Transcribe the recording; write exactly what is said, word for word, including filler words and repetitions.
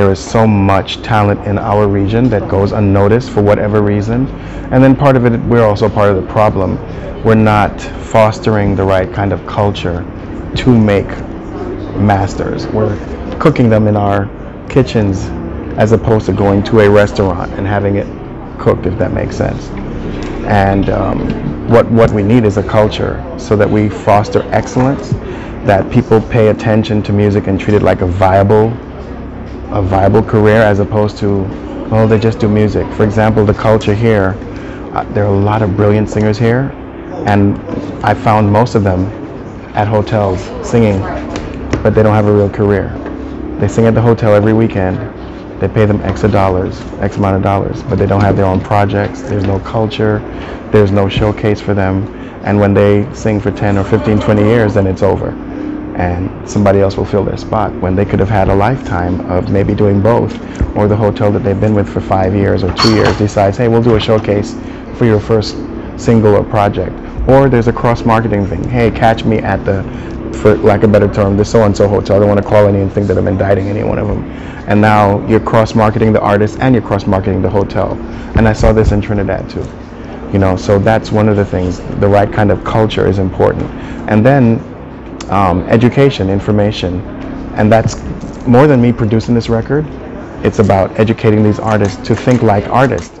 there is so much talent in our region that goes unnoticed for whatever reason. And then part of it, we're also part of the problem. We're not fostering the right kind of culture to make masters. We're cooking them in our kitchens as opposed to going to a restaurant and having it cooked, if that makes sense. And um, what, what we need is a culture so that we foster excellence, that people pay attention to music and treat it like a viable a viable career, as opposed to, well, they just do music. For example, the culture here, uh, there are a lot of brilliant singers here, and I found most of them at hotels singing, but they don't have a real career. They sing at the hotel every weekend. They pay them X of dollars, X amount of dollars, but they don't have their own projects. There's no culture. There's no showcase for them. And when they sing for ten or fifteen, twenty years, then it's over. And somebody else will fill their spot when they could have had a lifetime of maybe doing both. Or the hotel that they've been with for five years or two years decides, hey, we'll do a showcase for your first single or project. Or there's a cross-marketing thing. Hey, catch me at the, for lack of a better term, the so-and-so hotel. I don't want to call any and think that I'm indicting any one of them. And now you're cross-marketing the artist and you're cross-marketing the hotel. And I saw this in Trinidad too. You know, so that's one of the things. The right kind of culture is important. And then um, education, information. And that's more than me producing this record. It's about educating these artists to think like artists.